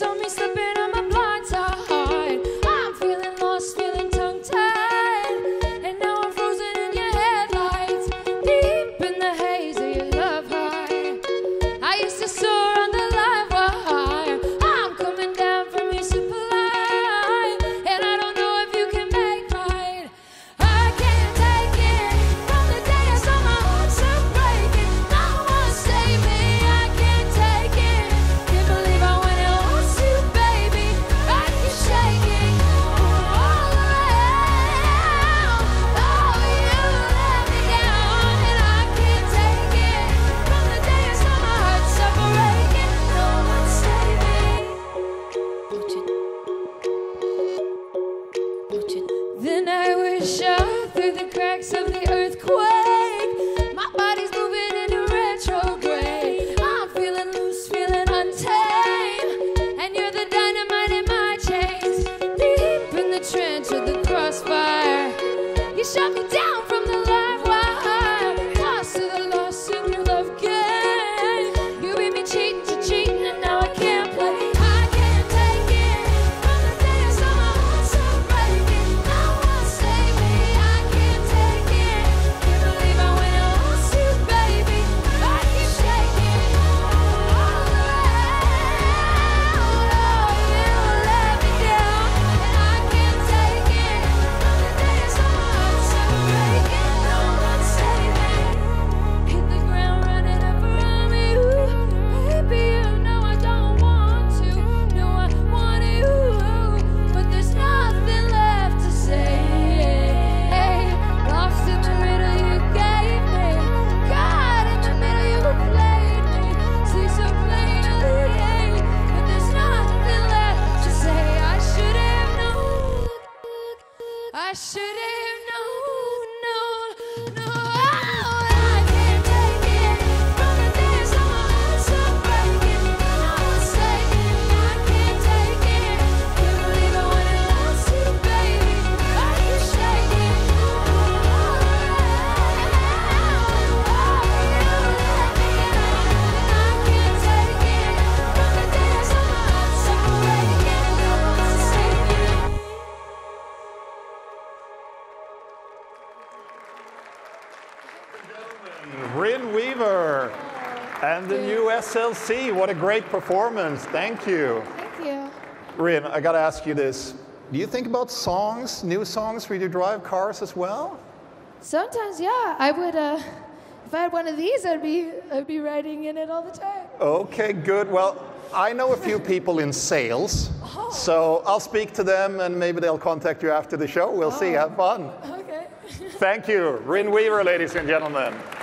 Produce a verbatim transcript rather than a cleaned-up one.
saw me slipping on my blind side. I'm feeling lost, feeling tongue-tied, and now I'm frozen in your headlights, deep in the haze of your love high. I used to soar on the live wire. I'm coming down from your supply, and I don't know if you can make mine. I can't take it. From the day I saw my heart start breaking, no one saved me. I can't take it. Can't believe I went and lost you, baby. I keep shaking all around. Oh, you let me down, and I can't take it. From the day I saw my heart start breaking, no one saved me. Then I was shot through the cracks of the earthquake. My body's moving into retrograde. I'm feeling loose, feeling untamed, and you're the dynamite in my chains. Deep in the trench with the crossfire, you shot me down from the live wire. Lost to the lost in your love game. You made me cheat, you cheating, and now I can't play. I can't take it. From the day I saw my heart start breaking, no one saved me. I can't take it. Can't believe I went and lost you, baby. I keep shaking all around. Oh, you let me down, and I can't take it. From the day I saw my heart start breaking, no one saved me. Hit the ground running up around me. Ooh, baby, you know I don't want to. No, I want you, but there's nothing left to say. Lost in the middle, you gave me. Caught in the middle, you played me. See so plainly, but there's nothing left to say. I should have known. I should have known, known, known. I can't take it. From the day I saw my heart start breaking, no one saved me. I can't take it. Can't believe I went and lost you, baby. I keep shaking all around. Oh, you let me down, and I can't take it. From the day I saw my heart start breaking, no one saved me. Ryn Weaver and the new S L C. What a great performance. Thank you. Thank you. Ryn, I got to ask you this. Do you think about songs, new songs, where you drive cars as well? Sometimes, yeah, I would. Uh, if I had one of these, I'd be I'd be riding in it all the time. Okay, good. Well, I know a few people in sales, Oh. so I'll speak to them and maybe they'll contact you after the show. We'll see. Have fun. Okay. Thank you. Ryn Weaver, ladies and gentlemen.